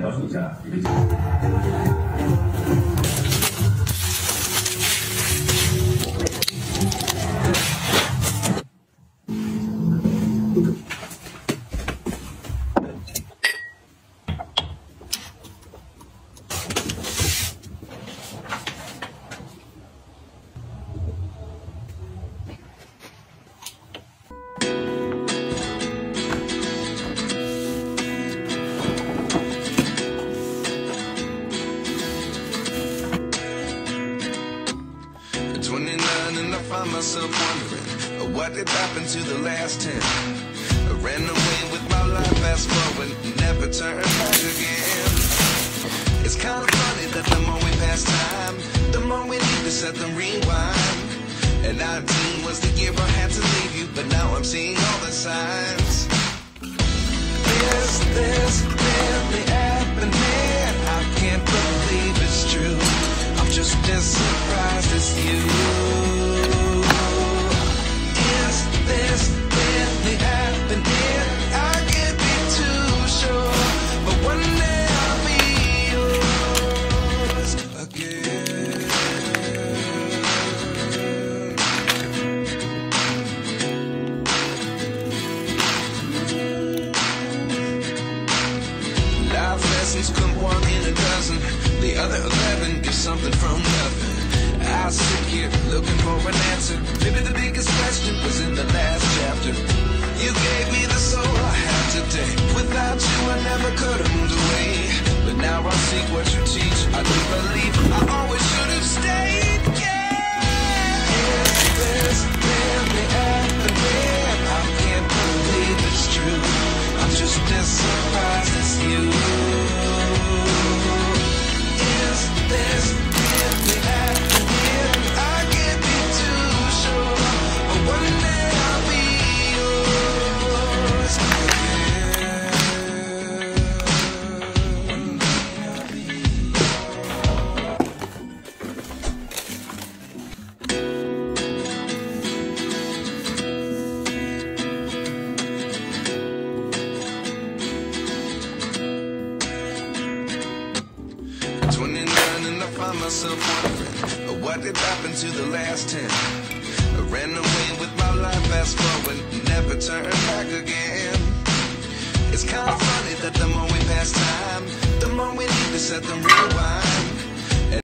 描述一下你的经历。 Find myself wondering what did happen to the last 10. I ran away with my life, fast forward, never turned back again. It's kind of funny that the more we pass time, the more we need to set the rewind. And 19 was the year I had to leave you, but now I'm seeing all the signs. This really happening. I can't believe it's true. I'm just as surprised as you. This really happening, I can't be too sure, but one day I'll be yours again. Life lessons come one in a dozen, the other 11 get something from nothing. I sit here looking for an answer. Maybe the biggest question was in the last chapter. You gave me the soul I have today. Without you, I never could have moved away. But now I seek what you teach. I do believe I always should have stayed. Yeah. If this really happened, I can't believe it's true. I'm just as surprised as you. Is this really happened? Myself wondering what did happen to the last 10. I ran away with my life, fast forward, never turned back again. It's kind of funny that the more we pass time, the more we need to set them rewind.